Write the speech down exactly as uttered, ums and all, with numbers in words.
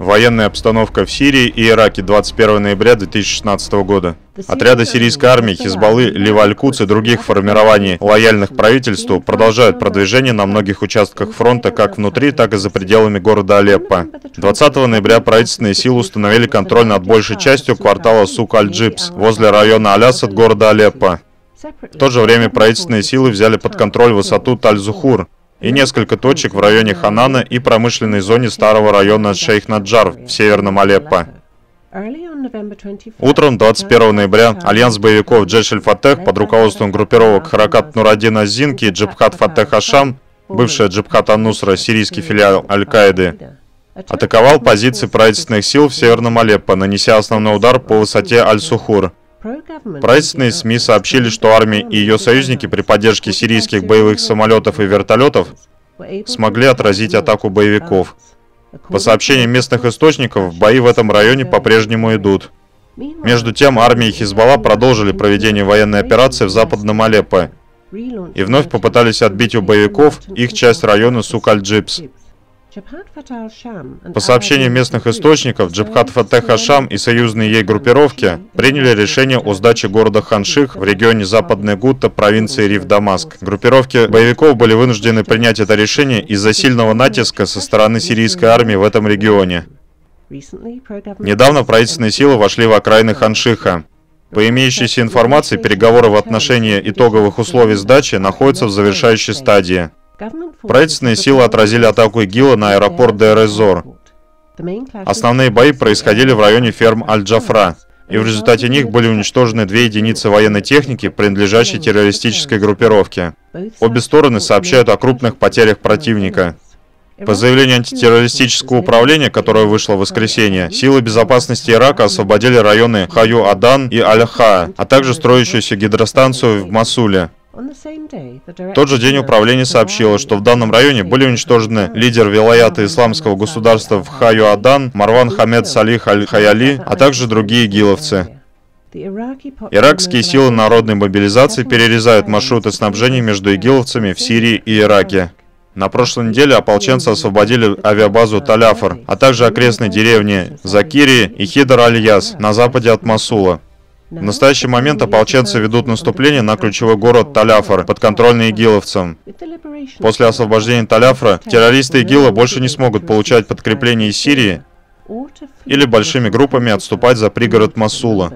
Военная обстановка в Сирии и Ираке двадцать первого ноября две тысячи шестнадцатого года. Отряды сирийской армии, Хизбаллы, Лива Аль-Кудс и других формирований, лояльных правительству, продолжают продвижение на многих участках фронта как внутри, так и за пределами города Алеппо. двадцатого ноября правительственные силы установили контроль над большей частью квартала Сук-Аль-Джипс возле района Аль-Ассад города Алеппо. В то же время правительственные силы взяли под контроль высоту Таль-Зухур и несколько точек в районе Ханано и промышленной зоне старого района Шейх-Наджар в северном Алеппо. Утром двадцать первого ноября альянс боевиков Джешель-Фатех под руководством группировок Харакат-Нураддин-Аззинки и Джебхат Фатех Аш-Шам, бывшая Джебхат Ан-Нусра, сирийский филиал Аль-Каиды, атаковал позиции правительственных сил в северном Алеппо, нанеся основной удар по высоте Аль-Сухур. Правительственные СМИ сообщили, что армия и ее союзники при поддержке сирийских боевых самолетов и вертолетов смогли отразить атаку боевиков. По сообщениям местных источников, бои в этом районе по-прежнему идут. Между тем, армия и Хизбалла продолжили проведение военной операции в западном Алеппо и вновь попытались отбить у боевиков их часть района Сук-Аль-Джипс. По сообщениям местных источников, Джебхат Фатех Аш-Шам и союзные ей группировки приняли решение о сдаче города Хан-Ших в регионе Западная Гута провинции Риф-Дамаск. Группировки боевиков были вынуждены принять это решение из-за сильного натиска со стороны сирийской армии в этом регионе. Недавно правительственные силы вошли в окраины Хан-Шиха. По имеющейся информации, переговоры в отношении итоговых условий сдачи находятся в завершающей стадии. Правительственные силы отразили атаку ИГИЛа на аэропорт Дейр-эз-Зор. Основные бои происходили в районе ферм Аль-Джафра, и в результате них были уничтожены две единицы военной техники, принадлежащей террористической группировке. Обе стороны сообщают о крупных потерях противника. По заявлению антитеррористического управления, которое вышло в воскресенье, силы безопасности Ирака освободили районы Хаю-Адан и Аль-Ха, а также строящуюся гидростанцию в Масуле. В тот же день управление сообщило, что в данном районе были уничтожены лидер вилаята исламского государства в Хаю-Адан Марван Хамед Салих Аль-Хаяли, а также другие игиловцы. Иракские силы народной мобилизации перерезают маршруты снабжения между игиловцами в Сирии и Ираке. На прошлой неделе ополченцы освободили авиабазу Талафар, а также окрестные деревни Закири и Хидар Альяс на западе от Масула. В настоящий момент ополченцы ведут наступление на ключевой город Талафар, подконтрольный игиловцам. После освобождения Талафара террористы ИГИЛа больше не смогут получать подкрепление из Сирии или большими группами отступать за пригород Масула.